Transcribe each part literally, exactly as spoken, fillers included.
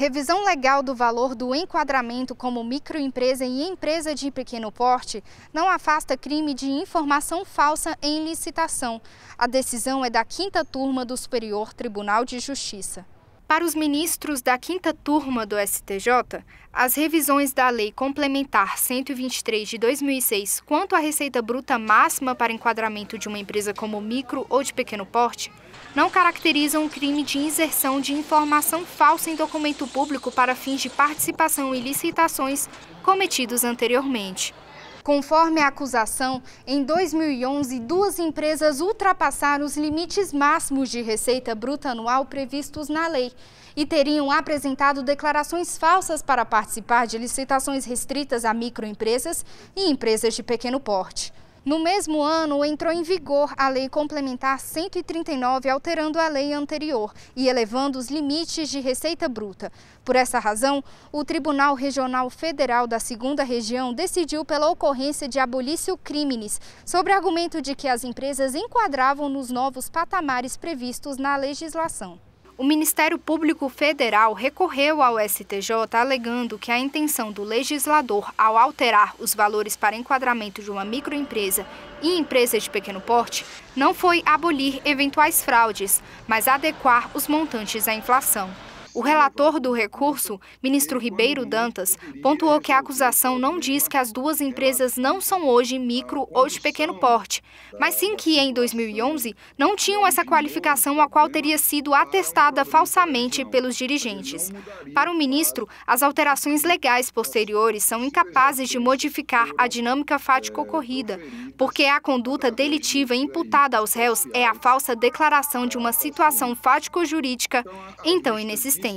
Revisão legal do valor do enquadramento como microempresa e empresa de pequeno porte não afasta crime de informação falsa em licitação. A decisão é da Quinta Turma do Superior Tribunal de Justiça. Para os ministros da Quinta Turma do S T J, as revisões da Lei Complementar cento e vinte e três de dois mil e seis quanto à receita bruta máxima para enquadramento de uma empresa como micro ou de pequeno porte não caracterizam o crime de inserção de informação falsa em documento público para fins de participação em licitações cometidos anteriormente. Conforme a acusação, em dois mil e onze, duas empresas ultrapassaram os limites máximos de receita bruta anual previstos na lei e teriam apresentado declarações falsas para participar de licitações restritas a microempresas e empresas de pequeno porte. No mesmo ano, entrou em vigor a Lei Complementar cento e trinta e nove, alterando a lei anterior e elevando os limites de receita bruta. Por essa razão, o Tribunal Regional Federal da segunda Região decidiu pela ocorrência de abolitio criminis, sobre argumento de que as empresas enquadravam nos novos patamares previstos na legislação. O Ministério Público Federal recorreu ao S T J alegando que a intenção do legislador ao alterar os valores para enquadramento de uma microempresa e empresa de pequeno porte não foi abolir eventuais fraudes, mas adequar os montantes à inflação. O relator do recurso, ministro Ribeiro Dantas, pontuou que a acusação não diz que as duas empresas não são hoje micro ou de pequeno porte, mas sim que, em dois mil e onze, não tinham essa qualificação a qual teria sido atestada falsamente pelos dirigentes. Para o ministro, as alterações legais posteriores são incapazes de modificar a dinâmica fática ocorrida, porque a conduta delitiva imputada aos réus é a falsa declaração de uma situação fático-jurídica, então inexistente.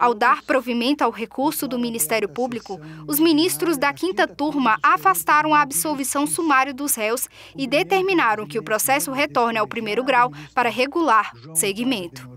Ao dar provimento ao recurso do Ministério Público, os ministros da Quinta Turma afastaram a absolvição sumária dos réus e determinaram que o processo retorne ao primeiro grau para regular seguimento.